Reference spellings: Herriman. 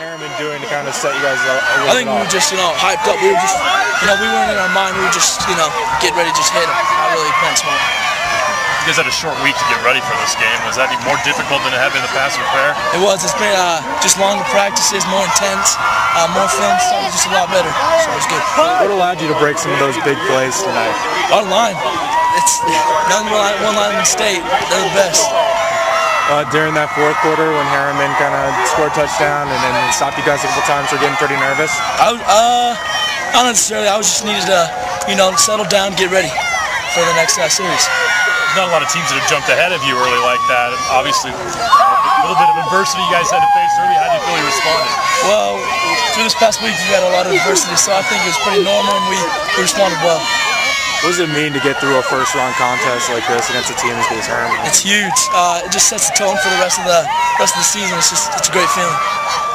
Herriman doing to kind of set you guys up? I think we were just, hyped up. We were just, we weren't in our mind. We were just, getting ready to just hit him. Not really playing smart. You guys had a short week to get ready for this game. Was that even more difficult than it had been in the past with prayer? It was. It's been just longer practices, more intense, more films. So it was just a lot better. So it was good. What allowed you to break some of those big plays tonight? Our line. It's none one line in the state. They're the best. During that fourth quarter when Herriman kind of scored a touchdown and then stopped you guys a couple times, we're getting pretty nervous? Not necessarily. I was just needed to, settle down, get ready for the next series. There's not a lot of teams that have jumped ahead of you early like that. Obviously, a little bit of adversity you guys had to face early. How do you feel you responded? Well, through this past week, we had a lot of adversity, so I think it was pretty normal and we responded well. What does it mean to get through a first-round contest like this against a team as good as Herriman? It's huge. It just sets the tone for the rest of the season. It's a great feeling.